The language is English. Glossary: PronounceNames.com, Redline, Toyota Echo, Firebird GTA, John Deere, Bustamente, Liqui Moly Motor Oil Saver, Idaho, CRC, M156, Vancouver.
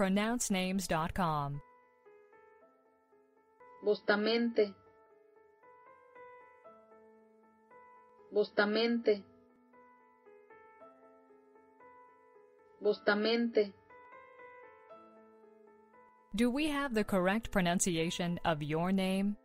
PronounceNames.com. Bustamente, Bustamente, Bustamente. Do we have the correct pronunciation of your name?